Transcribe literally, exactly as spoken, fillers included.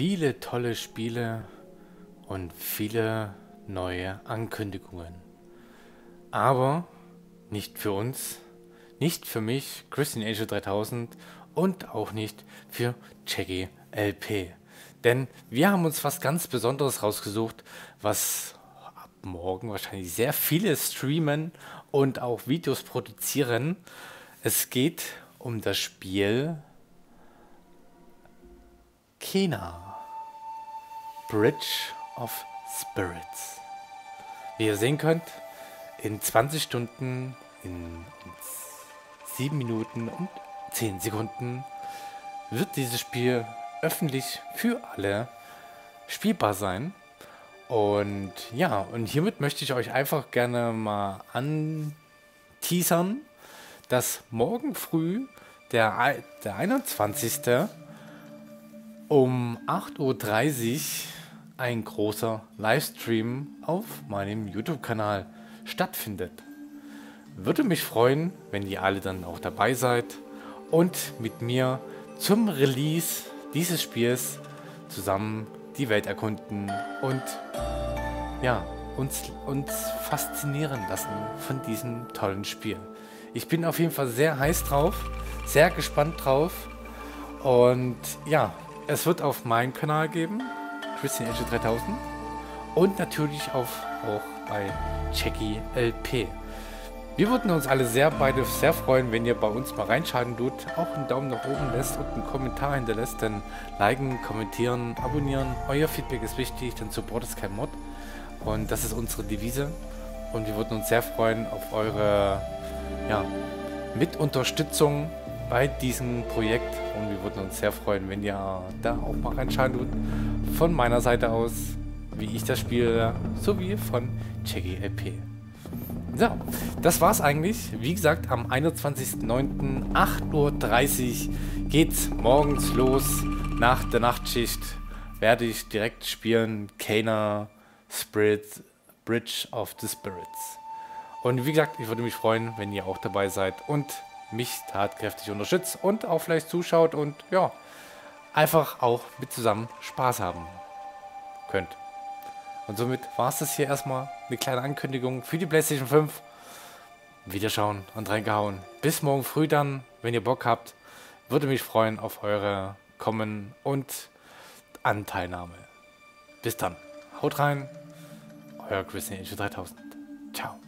viele tolle Spiele und viele neue Ankündigungen. Aber nicht für uns, nicht für mich, ChristinAngel dreitausend und auch nicht für JackyLp. Denn wir haben uns was ganz Besonderes rausgesucht, was ab morgen wahrscheinlich sehr viele streamen und auch Videos produzieren. Es geht um das Spiel Kena: Bridge of Spirits. Wie ihr sehen könnt, in zwanzig Stunden, in sieben Minuten und zehn Sekunden wird dieses Spiel öffentlich für alle spielbar sein. Und ja, und hiermit möchte ich euch einfach gerne mal anteasern, dass morgen früh der, der einundzwanzigste um acht Uhr dreißig ein großer Livestream auf meinem YouTube-Kanal stattfindet. Würde mich freuen, wenn ihr alle dann auch dabei seid und mit mir zum Release dieses Spiels zusammen die Welt erkunden und ja, uns, uns faszinieren lassen von diesem tollen Spiel. Ich bin auf jeden Fall sehr heiß drauf, sehr gespannt drauf und ja, es wird auf meinen Kanal geben, ChristinAngel dreitausend, und natürlich auf, auch bei JackyLp. Wir würden uns alle sehr beide sehr freuen, wenn ihr bei uns mal reinschalten tut, auch einen Daumen nach oben lässt und einen Kommentar hinterlässt, denn liken, kommentieren, abonnieren, euer Feedback ist wichtig, denn Support ist kein Mod und das ist unsere Devise und wir würden uns sehr freuen auf eure ja, Mitunterstützung bei diesem Projekt und wir würden uns sehr freuen, wenn ihr da auch mal reinschalten tut, von meiner Seite aus, wie ich das spiele, sowie von JackyLp. So, das war's eigentlich. Wie gesagt, am einundzwanzigsten neunten acht Uhr dreißig geht's morgens los. Nach der Nachtschicht werde ich direkt spielen Kena: Bridge of the Spirits. Und wie gesagt, ich würde mich freuen, wenn ihr auch dabei seid und mich tatkräftig unterstützt und auch vielleicht zuschaut und ja, einfach auch mit zusammen Spaß haben könnt. Und somit war es das hier erstmal. Eine kleine Ankündigung für die PlayStation fünf. Wiederschauen und reingehauen. Bis morgen früh dann, wenn ihr Bock habt. Würde mich freuen auf eure Kommen und Anteilnahme. Bis dann. Haut rein. Euer ChristinAngel dreitausend. Ciao.